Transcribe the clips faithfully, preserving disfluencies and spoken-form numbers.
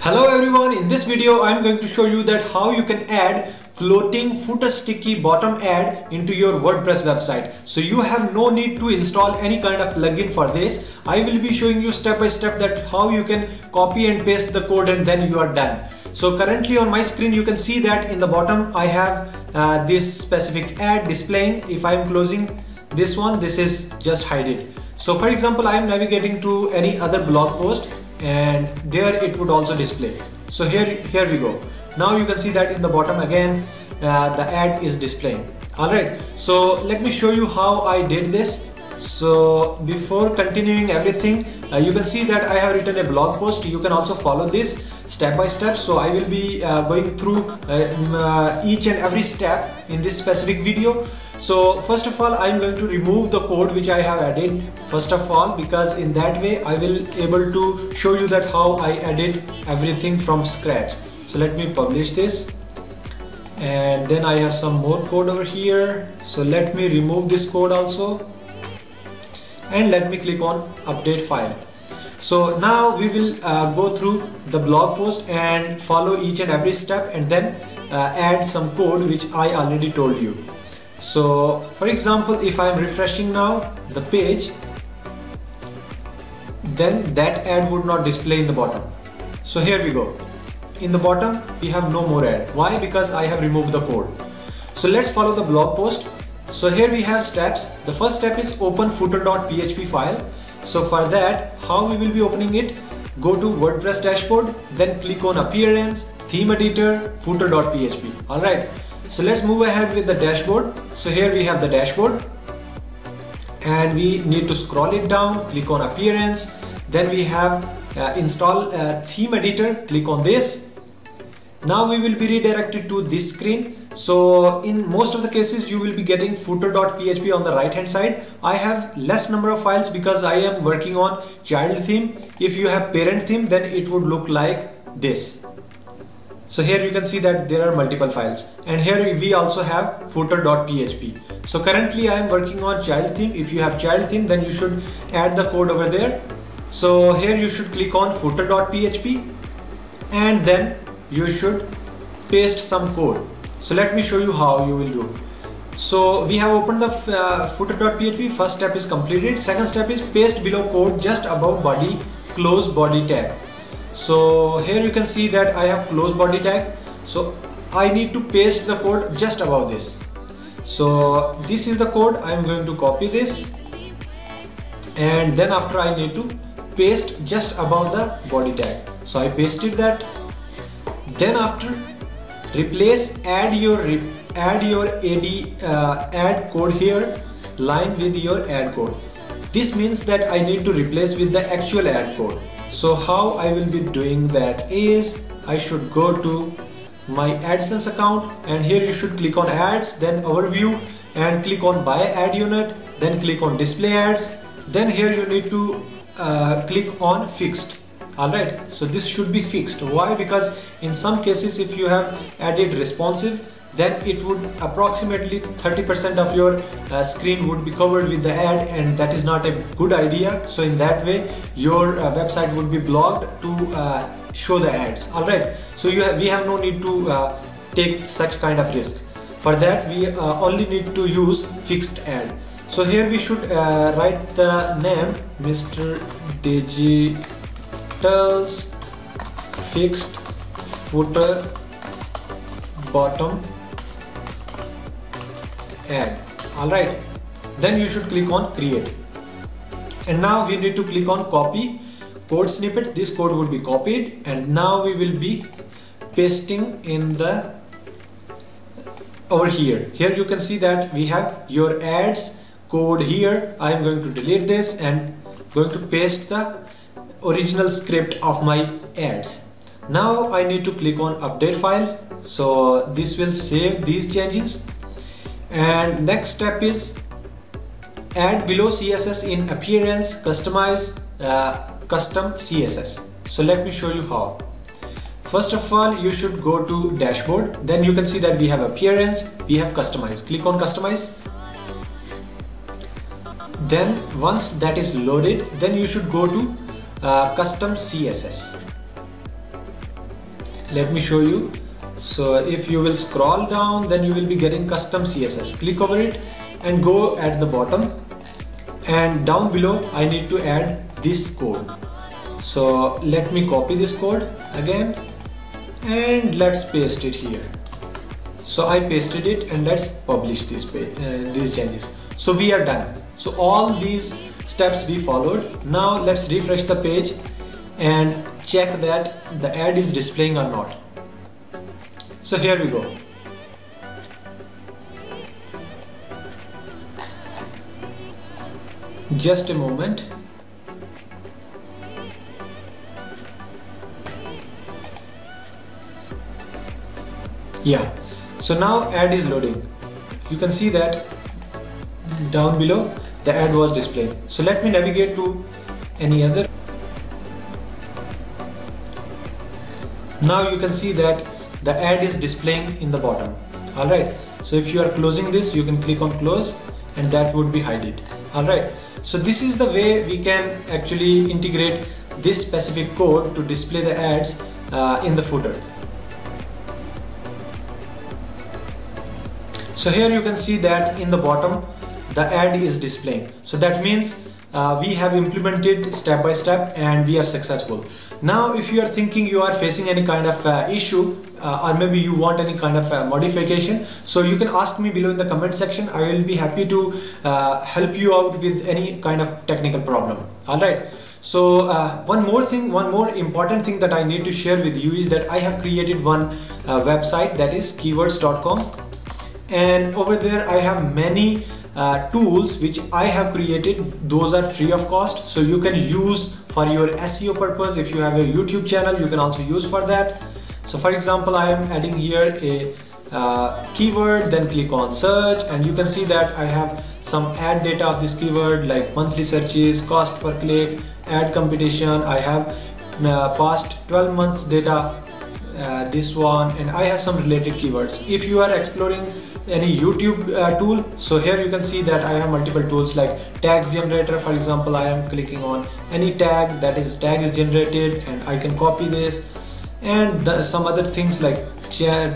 Hello everyone, in this video I am going to show you that how you can add floating footer sticky bottom ad into your WordPress website. So you have no need to install any kind of plugin for this. I will be showing you step by step that how you can copy and paste the code and then you are done. So currently on my screen you can see that in the bottom I have uh, this specific ad displaying. If I am closing this one, this is just hide it. So for example, I am navigating to any other blog post and there it would also display. So here, here we go. Now you can see that in the bottom again uh, the ad is displaying. Alright, so let me show you how I did this. So before continuing everything, uh, you can see that I have written a blog post. You can also follow this step by step. So I will be uh, going through uh, uh, each and every step in this specific video. So first of all, I'm going to remove the code which I have added first of all, because in that way I will able to show you that how I added everything from scratch. So let me publish this, and then I have some more code over here. So let me remove this code also, and let me click on update file. So now we will uh, go through the blog post and follow each and every step, and then uh, add some code which I already told you. So for example, if I am refreshing now the page, then that ad would not display in the bottom. So here we go. In the bottom we have no more ad. Why? Because I have removed the code. So let's follow the blog post. So here we have steps. The first step is open footer dot P H P file. So for that, how we will be opening it? Go to WordPress dashboard, then click on appearance, theme editor, footer dot P H P. Alright, so let's move ahead with the dashboard. So here we have the dashboard, and we need to scroll it down, click on appearance, then we have uh, install uh, theme editor, click on this. Now we will be redirected to this screen. So in most of the cases you will be getting footer dot P H P on the right hand side. I have less number of files because I am working on child theme. If you have parent theme, then it would look like this. So here you can see that there are multiple files, and here we also have footer dot P H P. So currently I am working on child theme. If you have child theme, then you should add the code over there. So here you should click on footer dot P H P, and then you should paste some code. So let me show you how you will do. So we have opened the uh, footer dot P H P. First step is completed. Second step is paste below code just above body, close body tag. So here you can see that I have close body tag. So I need to paste the code just above this. So this is the code. I am going to copy this, and then after I need to paste just above the body tag. So I pasted that. Then after, replace add your add your ad uh, ad code here line with your ad code. This means that I need to replace with the actual ad code. So how I will be doing that is, I should go to my AdSense account, and here you should click on ads, then overview, and click on buy ad unit, then click on display ads, then here you need to uh, click on fixed. Alright, so this should be fixed. Why? Because in some cases if you have added responsive, then it would approximately thirty percent of your uh, screen would be covered with the ad, and that is not a good idea. So in that way your uh, website would be blocked to uh, show the ads. Alright, so you have, we have no need to uh, take such kind of risk. For that we uh, only need to use fixed ad. So here we should uh, write the name Mister Digital's Fixed Footer Bottom Ad. Alright, then you should click on create, and now we need to click on copy code snippet. This code would be copied, and now we will be pasting in the over here. Here you can see that we have your ads code here. I am going to delete this and going to paste the original script of my ads. Now I need to click on update file. So this will save these changes, and next step is add below C S S in appearance, customize uh, custom C S S. So let me show you how. First of all, you should go to dashboard, then you can see that we have appearance, we have customize. Click on customize. Then once that is loaded, then you should go to Uh, custom C S S. Let me show you. So if you will scroll down, then you will be getting custom C S S. Click over it and go at the bottom, and down below I need to add this code. So let me copy this code again and let's paste it here. So I pasted it, and let's publish this page, uh, these changes. So we are done. So all these steps we followed. Now let's refresh the page and check that the ad is displaying or not. So here we go. Just a moment. Yeah, so now ad is loading. You can see that down below the ad was displayed. So let me navigate to any other. Now you can see that the ad is displaying in the bottom. Alright, so if you are closing this, you can click on close and that would be hide it. Alright, so this is the way we can actually integrate this specific code to display the ads uh, in the footer. So here you can see that in the bottom the ad is displaying. So that means Uh, we have implemented step by step and we are successful. Now if you are thinking you are facing any kind of uh, issue uh, or maybe you want any kind of uh, modification, so you can ask me below in the comment section. I will be happy to uh, help you out with any kind of technical problem. Alright, so uh, one more thing, one more important thing that I need to share with you is that I have created one uh, website, that is keywords dot com, and over there I have many Uh, tools which I have created. Those are free of cost, so you can use for your S E O purpose. If you have a YouTube channel, you can also use for that. So for example, I am adding here a uh, keyword, then click on search, and you can see that I have some ad data of this keyword, like monthly searches, cost per click, ad competition. I have uh, past twelve months data, uh, this one, and I have some related keywords. If you are exploring any YouTube uh, tool, so here you can see that I have multiple tools like tags generator. For example, I am clicking on any tag, that is tag is generated, and I can copy this, and the, some other things like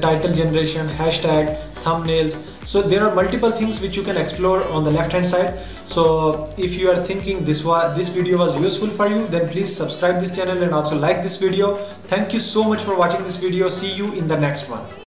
title generation, hashtag, thumbnails. So there are multiple things which you can explore on the left hand side. So if you are thinking this was this video was useful for you, then please subscribe this channel and also like this video. Thank you so much for watching this video. See you in the next one.